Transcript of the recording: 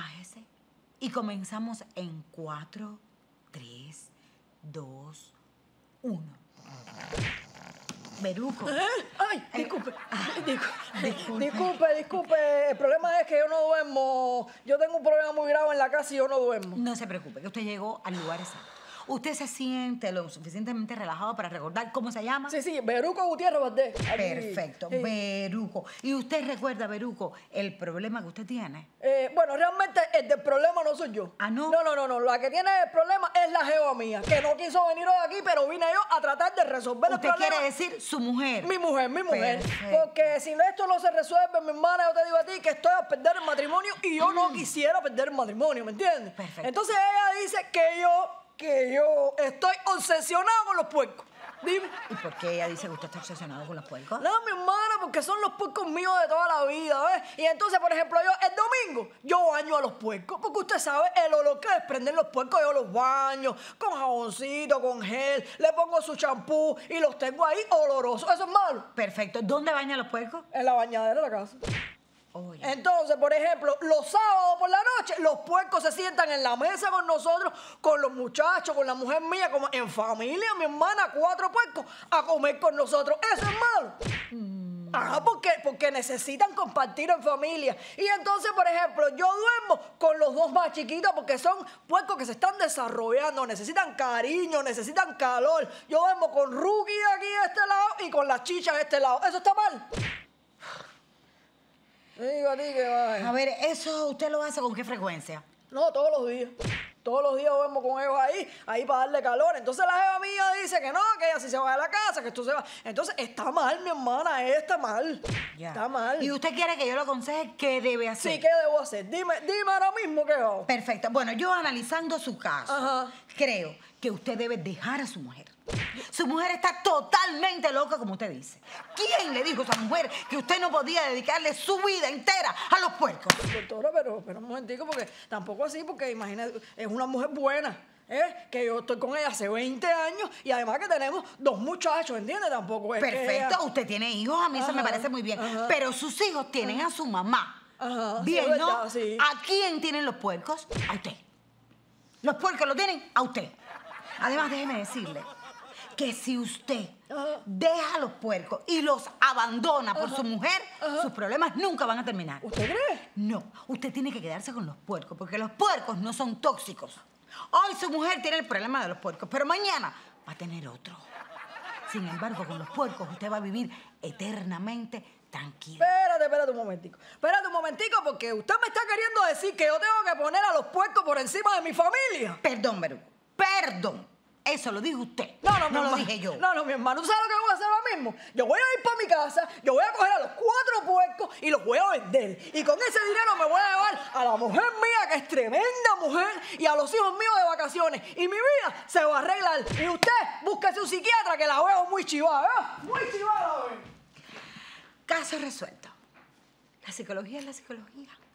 Relájese y comenzamos en 4, 3, 2, 1. Beruco. Ay, disculpe. Disculpe. El problema es que yo no duermo. Yo tengo un problema muy grave en la casa y yo no duermo. No se preocupe, que usted llegó al lugar exacto. Usted se siente lo suficientemente relajado para recordar cómo se llama. Sí, sí, Beruco Gutiérrez Valdés. Perfecto, sí. Beruco. ¿Y usted recuerda, Beruco, el problema que usted tiene? Bueno, realmente el del problema no soy yo. ¿Ah, no? No. La que tiene el problema es la jeva mía, que no quiso venir hoy aquí, pero vine yo a tratar de resolver el problema. ¿Usted quiere decir su mujer? Mi mujer. Perfecto. Porque si esto no se resuelve, mi hermana, yo te digo a ti que estoy a perder el matrimonio y yo no quisiera perder el matrimonio, ¿me entiendes? Perfecto. Entonces ella dice que yo estoy obsesionado con los puercos. Dime. ¿Y por qué ella dice que usted está obsesionado con los puercos? No, mi hermana, porque son los puercos míos de toda la vida, ¿ves? Y entonces, por ejemplo, yo el domingo, yo baño a los puercos, porque usted sabe el olor que desprenden los puercos. Yo los baño con jaboncito, con gel, le pongo su champú y los tengo ahí olorosos. ¿Eso es malo? Perfecto. ¿Dónde baña a los puercos? En la bañadera de la casa. Oye. Entonces, por ejemplo, los sábados por la noche, los puercos se sientan en la mesa con nosotros, con los muchachos, con la mujer mía, como en familia, mi hermana, 4 puercos, a comer con nosotros. Eso es malo. Ajá, porque necesitan compartir en familia. Y entonces, por ejemplo, yo duermo con los 2 más chiquitos porque son puercos que se están desarrollando, necesitan cariño, necesitan calor. Yo duermo con Rugi de aquí de este lado y con las chichas de este lado. ¿Eso está mal? Digo a ti que vaya. A ver, ¿eso usted lo hace con qué frecuencia? No, todos los días. Todos los días vamos con ellos ahí para darle calor. Entonces la jeva mía dice que no, que ella sí se va de la casa, que esto se va. Entonces está mal, mi hermana, está mal. Ya. Está mal. ¿Y usted quiere que yo le aconseje qué debe hacer? Sí, ¿qué debo hacer? Dime ahora mismo qué hago. Perfecto. Bueno, yo analizando su caso, creo que usted debe dejar a su mujer. Su mujer está totalmente loca, como usted dice. ¿Quién le dijo a esa mujer que usted no podía dedicarle su vida entera a los puercos? Doctora, pero un momentico, porque tampoco así, porque imagínate, es una mujer buena, que yo estoy con ella hace 20 años y además que tenemos 2 muchachos, ¿entiende? Tampoco es perfecto, que ella... Usted tiene hijos, a mí eso me parece muy bien, pero sus hijos tienen a su mamá. Ajá, bien, sí, ¿no? Verdad, sí. ¿A quién tienen los puercos? A usted. Los puercos lo tienen a usted. Además, déjeme decirle que si usted deja a los puercos y los abandona por su mujer, sus problemas nunca van a terminar. ¿Usted cree? No, usted tiene que quedarse con los puercos, porque los puercos no son tóxicos. Hoy su mujer tiene el problema de los puercos, pero mañana va a tener otro. Sin embargo, con los puercos usted va a vivir eternamente tranquilo. Espérate un momentico, porque usted me está queriendo decir que yo tengo que poner a los puercos por encima de mi familia. Perdón, Beruco, perdón. Eso lo dijo usted. No, mi hermano, lo dije yo. No, mi hermano. ¿Tú sabes lo que voy a hacer ahora mismo? Yo voy a ir para mi casa, yo voy a coger a los 4 puercos y los voy a vender. Y con ese dinero me voy a llevar a la mujer mía, que es tremenda mujer, y a los hijos míos de vacaciones. Y mi vida se va a arreglar. Y usted, búsquese un psiquiatra, que la veo muy chivada, ¿eh? Muy chivada, ¿eh? Caso resuelto. La psicología es la psicología.